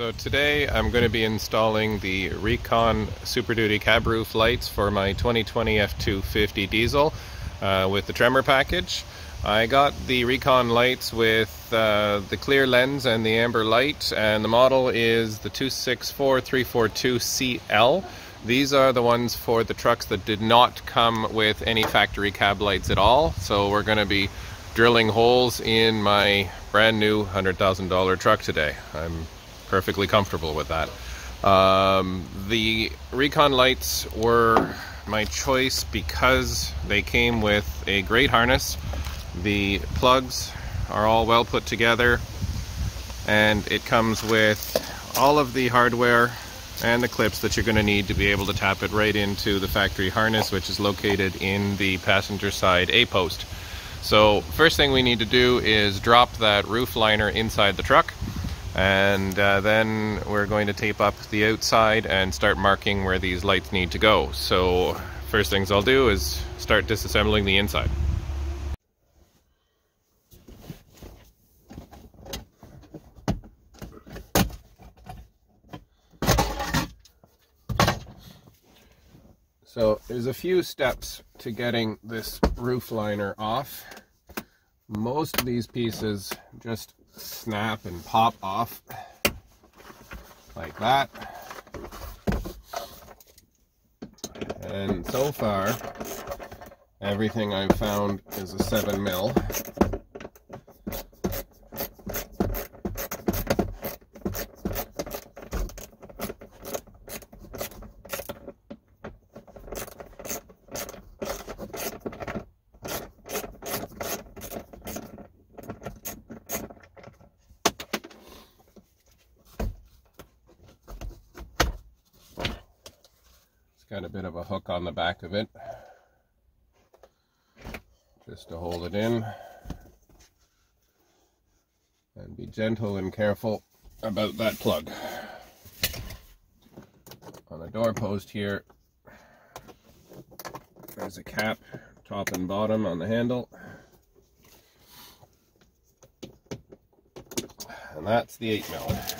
So today I'm going to be installing the Recon Super Duty cab roof lights for my 2020 F-250 diesel with the Tremor package. I got the Recon lights with the clear lens and the amber light, and the model is the 264342CL. These are the ones for the trucks that did not come with any factory cab lights at all, so we're going to be drilling holes in my brand new $100,000 truck today. I'm perfectly comfortable with that. The Recon lights were my choice because they came with a great harness. The plugs are all well put together, and it comes with all of the hardware and the clips that you're going to need to be able to tap it right into the factory harness, which is located in the passenger side A-post. So first thing we need to do is drop that roof liner inside the truck, and then we're going to tape up the outside and start marking where these lights need to go. So first things I'll do is start disassembling the inside. So there's a few steps to getting this roof liner off. Most of these pieces just snap and pop off like that, and so far everything I've found is a 7mm. Got a bit of a hook on the back of it, just to hold it in, and be gentle and careful about that plug. On the door post here, there's a cap, top and bottom on the handle, and that's the 8mm.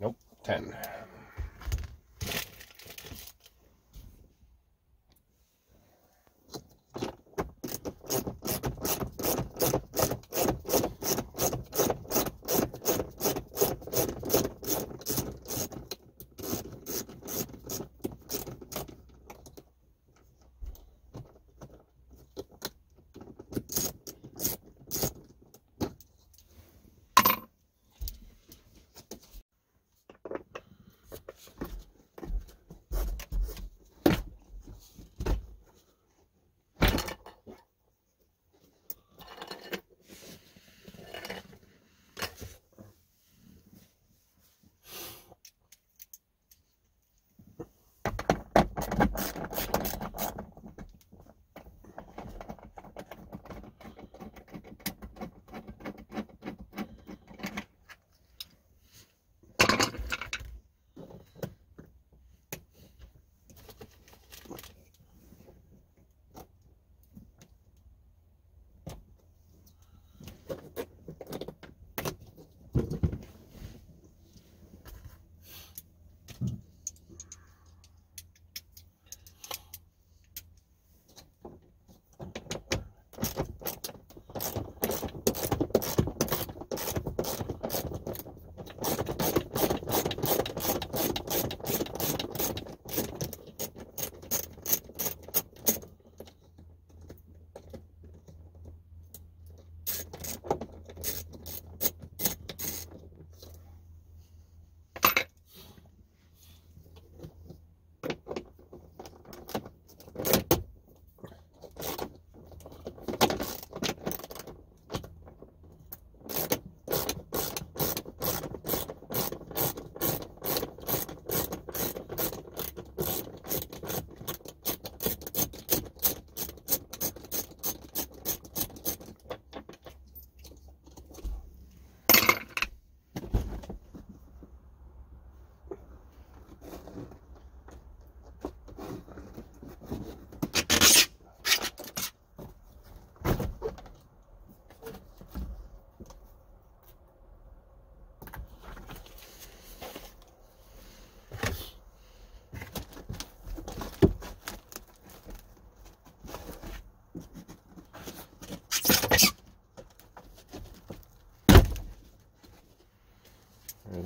Nope, 10.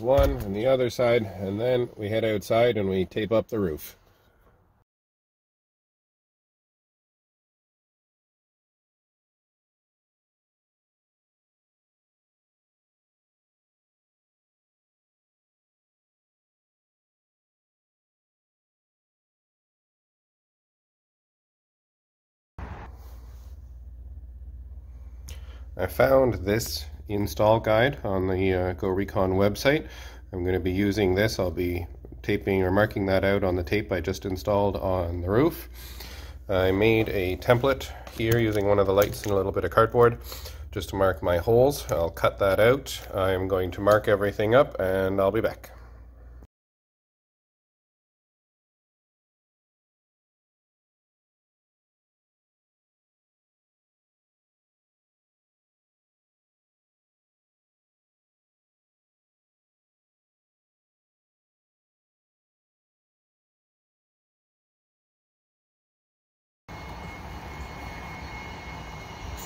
one and the other side, and then we head outside and we tape up the roof. I found this install guide on the Go Recon website. I'm going to be using this. I'll be taping or marking that out on the tape I just installed on the roof. I made a template here using one of the lights and a little bit of cardboard just to mark my holes. I'll cut that out. I'm going to mark everything up and I'll be back.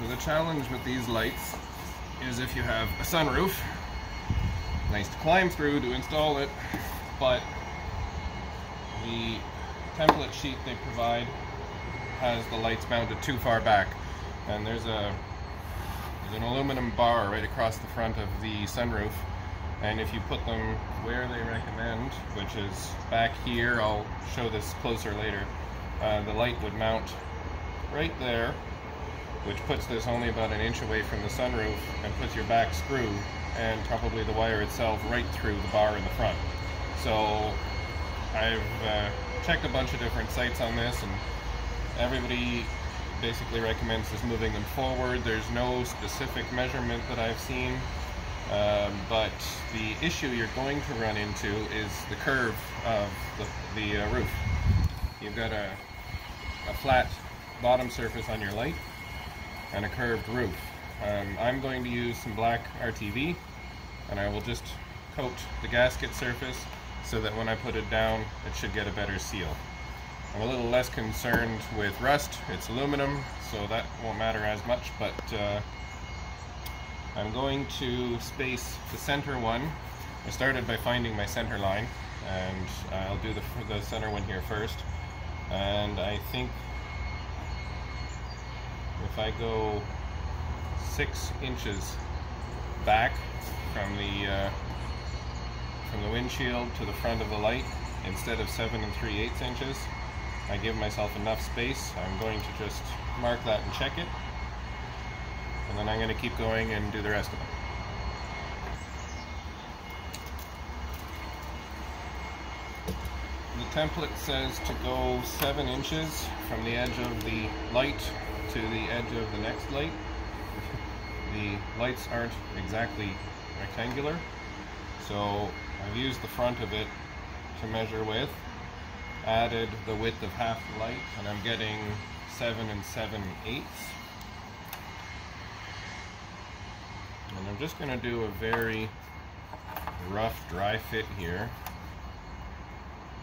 So the challenge with these lights is if you have a sunroof, nice to climb through to install it, but the template sheet they provide has the lights mounted too far back, and there's an aluminum bar right across the front of the sunroof, and if you put them where they recommend, which is back here, I'll show this closer later, the light would mount right there, which puts this only about an inch away from the sunroof and puts your back screw and probably the wire itself right through the bar in the front. So I've checked a bunch of different sites on this, and everybody basically recommends just moving them forward. There's no specific measurement that I've seen, but the issue you're going to run into is the curve of the roof. You've got a flat bottom surface on your light and a curved roof. I'm going to use some black RTV, and I will just coat the gasket surface so that when I put it down it should get a better seal. I'm a little less concerned with rust. It's aluminum, so that won't matter as much, but I'm going to space the center one. I started by finding my center line, and I'll do the center one here first, and I think if I go 6 inches back from the windshield to the front of the light, instead of 7 3/8 inches, I give myself enough space. I'm going to just mark that and check it, and then I'm going to keep going and do the rest of it. The template says to go 7 inches from the edge of the light to the edge of the next light. The lights aren't exactly rectangular, so I've used the front of it to measure with, added the width of half the light, and I'm getting 7 7/8. And I'm just going to do a very rough dry fit here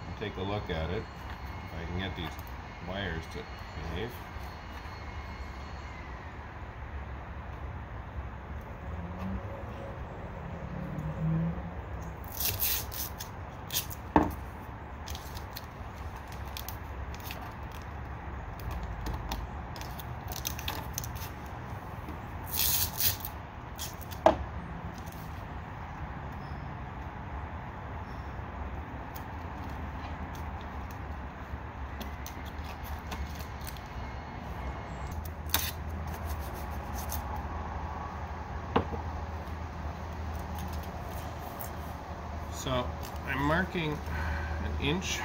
and take a look at it, if I can get these wires to behave. So I'm marking an inch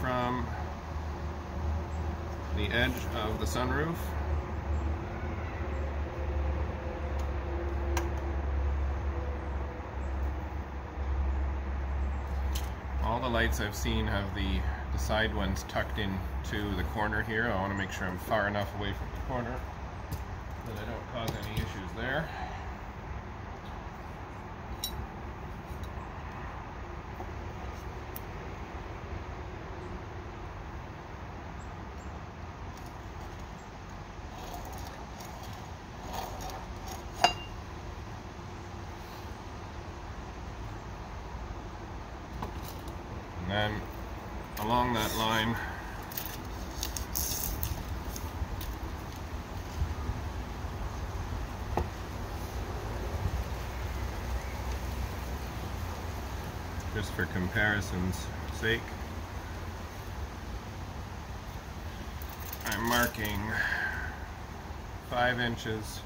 from the edge of the sunroof . All the lights I've seen have the side ones tucked in to the corner here. I want to make sure I'm far enough away from the corner that I don't cause any issues there. along that line. Just for comparison's sake, I'm marking 5 inches,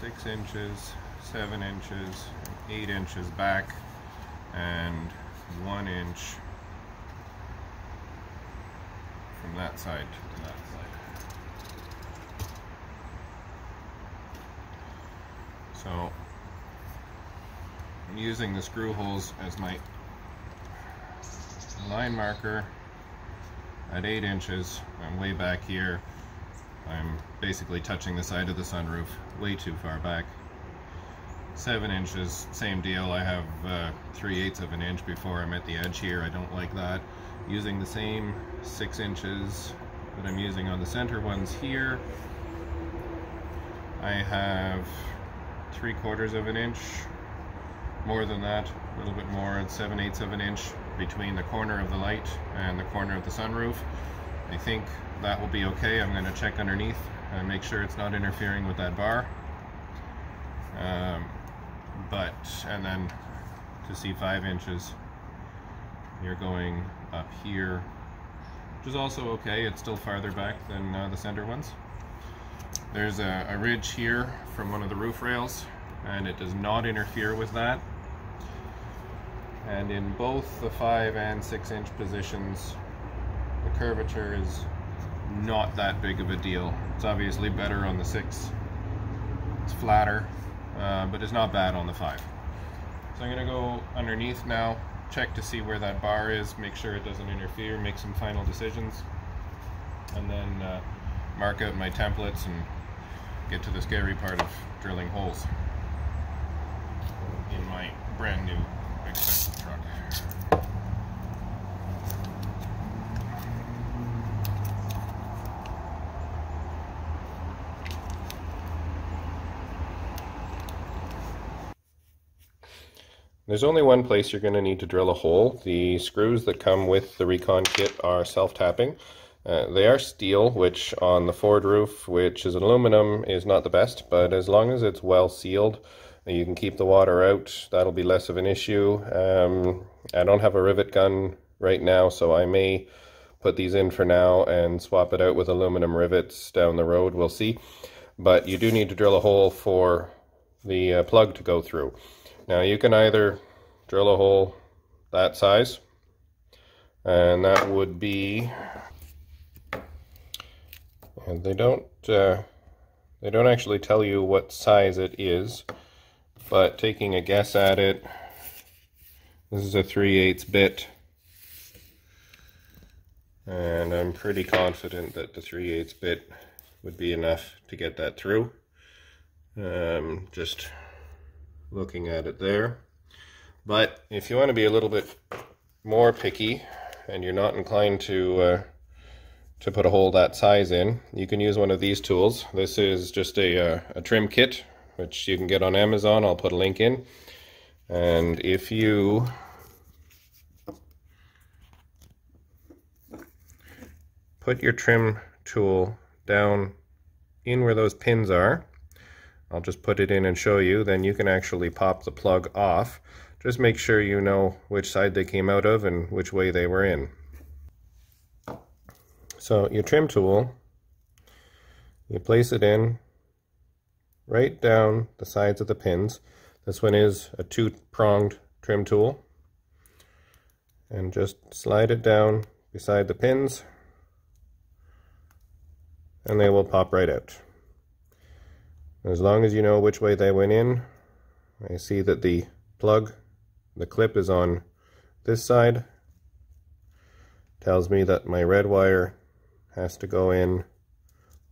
6 inches, 7 inches, 8 inches back, and 1 inch from that side to that side. So I'm using the screw holes as my line marker. At 8 inches, I'm way back here. I'm basically touching the side of the sunroof, way too far back. 7 inches, same deal. I have 3/8 of an inch before I'm at the edge here. I don't like that. Using the same 6 inches that I'm using on the center ones here, I have 3/4 of an inch, more than that, a little bit more, at 7/8 of an inch between the corner of the light and the corner of the sunroof. I think that will be okay. I'm going to check underneath and make sure it's not interfering with that bar. And then to see 5 inches, you're going up here, which is also okay. It's still farther back than the center ones. There's a ridge here from one of the roof rails, and it does not interfere with that. And in both the 5 and 6 inch positions, the curvature is not that big of a deal. It's obviously better on the 6. It's flatter, but it's not bad on the 5. So I'm going to go underneath now, check to see where that bar is, make sure it doesn't interfere, make some final decisions, and then mark out my templates and get to the scary part of drilling holes in my brand new expensive truck. There's only one place you're going to need to drill a hole. The screws that come with the Recon kit are self-tapping. They are steel, which on the Ford roof, which is aluminum, is not the best, but as long as it's well sealed, you can keep the water out. That'll be less of an issue. I don't have a rivet gun right now, so I may put these in for now and swap it out with aluminum rivets down the road. We'll see. But you do need to drill a hole for the plug to go through. Now you can either drill a hole that size, and that would be, and they don't actually tell you what size it is, but taking a guess at it, this is a 3/8 bit, and I'm pretty confident that the 3/8 bit would be enough to get that through. Just looking at it there. But if you want to be a little bit more picky and you're not inclined to put a hole that size in, you can use one of these tools. This is just a trim kit, which you can get on Amazon. I'll put a link in. And if you put your trim tool down in where those pins are, I'll just put it in and show you, then you can actually pop the plug off. Just make sure you know which side they came out of and which way they were in. So your trim tool, you place it in right down the sides of the pins. This one is a 2-pronged trim tool. And just slide it down beside the pins, and they will pop right out. As long as you know which way they went in. I see that the plug, the clip, is on this side. Tells me that my red wire has to go in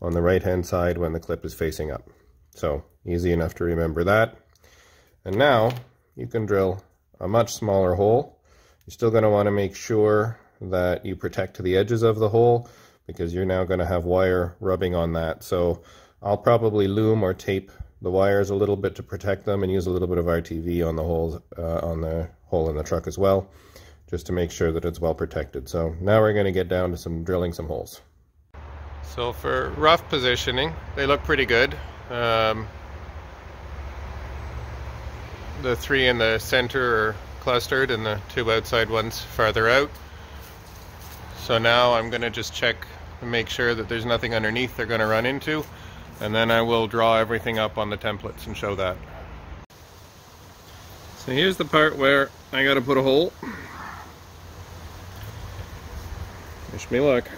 on the right hand side when the clip is facing up. So easy enough to remember that. And now you can drill a much smaller hole. You're still going to want to make sure that you protect the edges of the hole, because you're now going to have wire rubbing on that. So I'll probably loom or tape the wires a little bit to protect them, and use a little bit of RTV on the hole in the truck as well, just to make sure that it's well protected. So now we're going to get down to drilling some holes. So for rough positioning, they look pretty good. The three in the center are clustered and the two outside ones farther out. So now I'm going to just check and make sure that there's nothing underneath they're going to run into, and then I will draw everything up on the templates and show that. So here's the part where I got to put a hole. Wish me luck.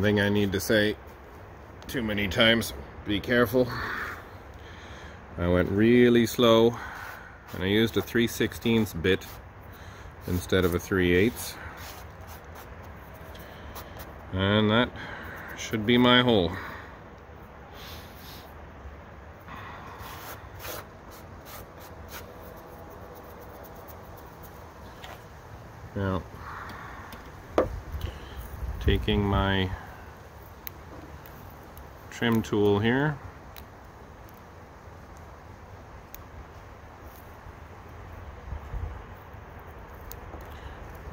Thing I need to say too many times, be careful. I went really slow and I used a 3/16 bit instead of a 3/8, and that should be my hole. Now taking my trim tool here,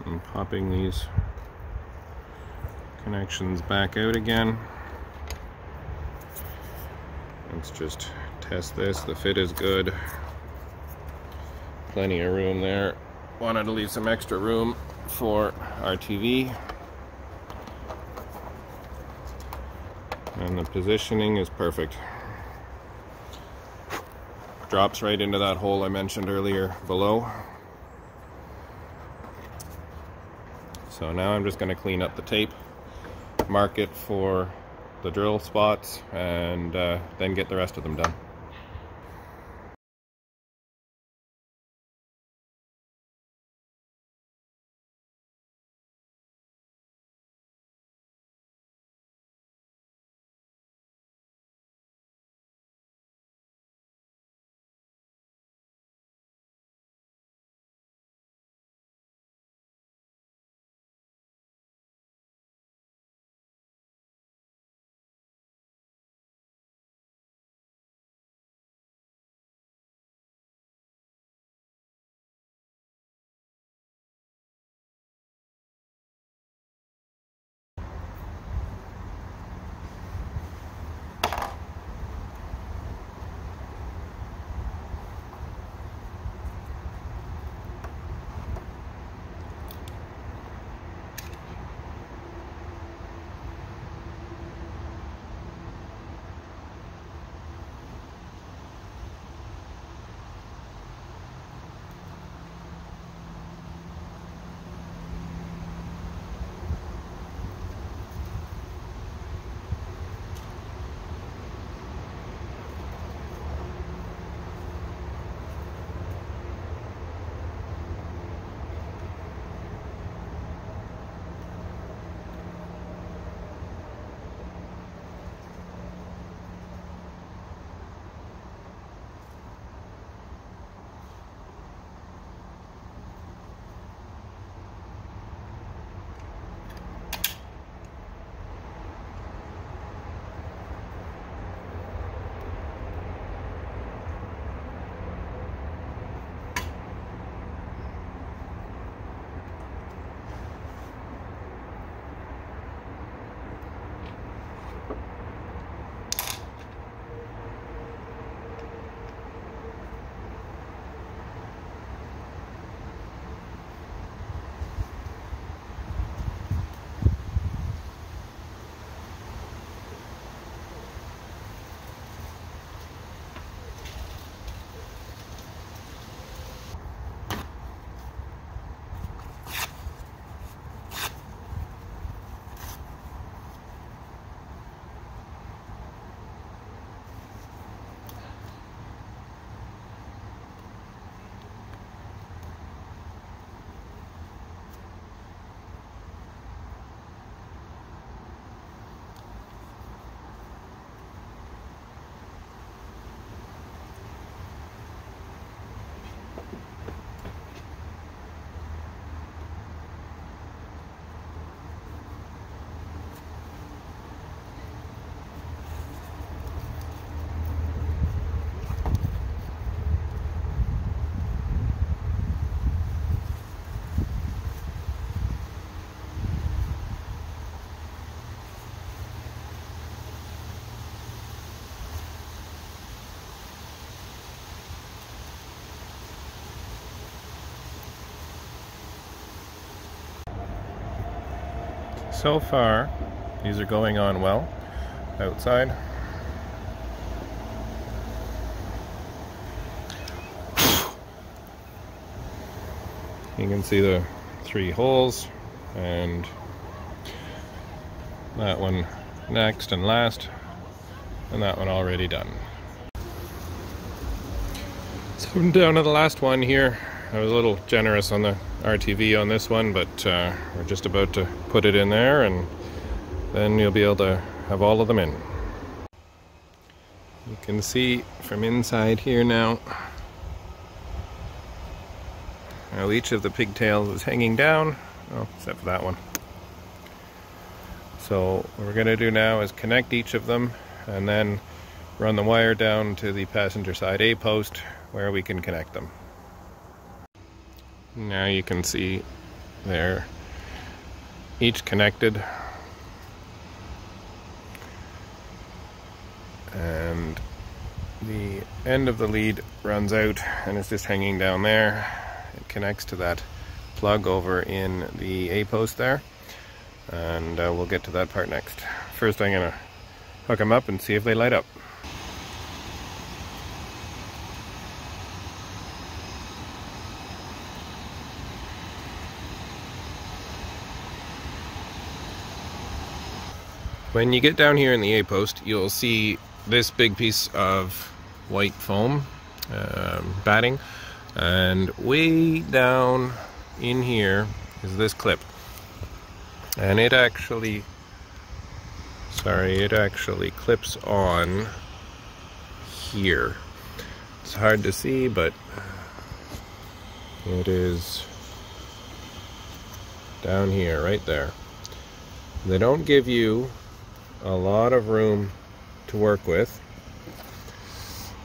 and popping these connections back out again. Let's just test this. The fit is good. Plenty of room there. Wanted to leave some extra room for RTV. And the positioning is perfect. Drops right into that hole I mentioned earlier below. So now I'm just going to clean up the tape, mark it for the drill spots, and then get the rest of them done. So far, these are going on well outside. You can see the three holes, and that one next and last, and that one already done. So I'm down to the last one here. I was a little generous on the RTV on this one, but we're just about to put it in there, and then you'll be able to have all of them in. You can see from inside here now how each of the pigtails is hanging down, oh, except for that one. So what we're going to do now is connect each of them and then run the wire down to the passenger side A-post where we can connect them. Now you can see they're each connected, and the end of the lead runs out and it's just hanging down there. It connects to that plug over in the A-post there, and we'll get to that part next. First I'm going to hook them up and see if they light up. When you get down here in the A-post, you'll see this big piece of white foam batting, and way down in here is this clip, and it actually, sorry, it actually clips on here. It's hard to see, but it is down here, right there. They don't give you a lot of room to work with.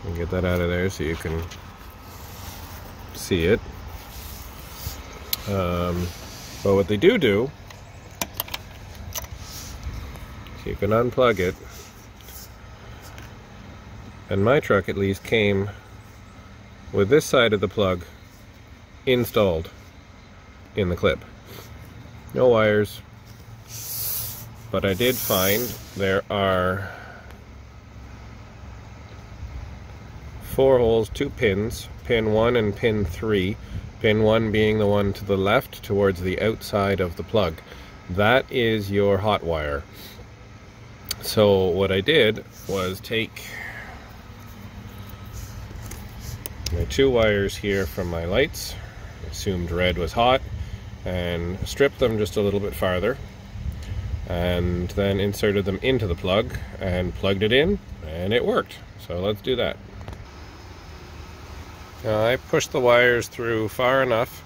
And get that out of there so you can see it. But what they do, so you can unplug it, and my truck at least came with this side of the plug installed in the clip. No wires. But I did find there are 4 holes, 2 pins, pin 1 and pin 3, pin 1 being the one to the left towards the outside of the plug. That is your hot wire. So what I did was take my 2 wires here from my lights, assumed red was hot, and stripped them just a little bit farther, and then inserted them into the plug and plugged it in, and it worked. So let's do that. Now I pushed the wires through far enough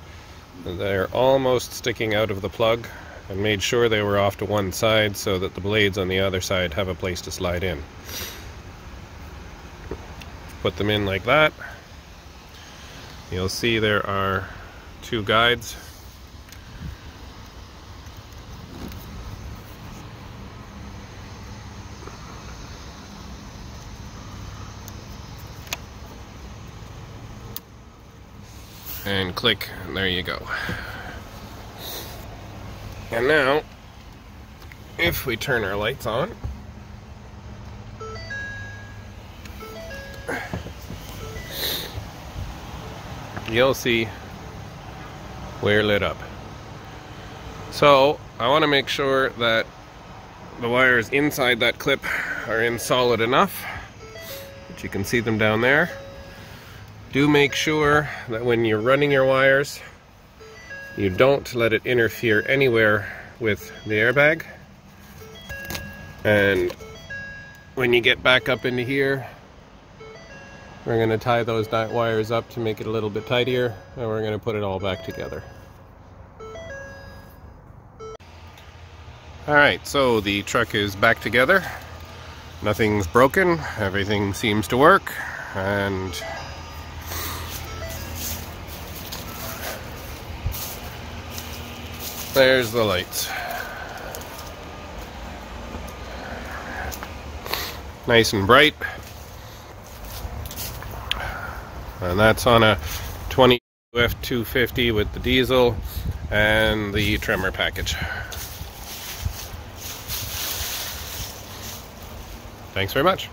that they're almost sticking out of the plug, and made sure they were off to one side so that the blades on the other side have a place to slide in. Put them in like that. You'll see there are 2 guides. And click, and there you go. And now, if we turn our lights on, you'll see we're lit up. So I want to make sure that the wires inside that clip are in solid enough, that you can see them down there. Do make sure that when you're running your wires, you don't let it interfere anywhere with the airbag. And when you get back up into here, we're going to tie those wires up to make it a little bit tidier, and we're going to put it all back together. Alright, so the truck is back together. Nothing's broken, everything seems to work, and there's the lights. Nice and bright. And that's on a 20 F-250 with the diesel and the Tremor package. Thanks very much.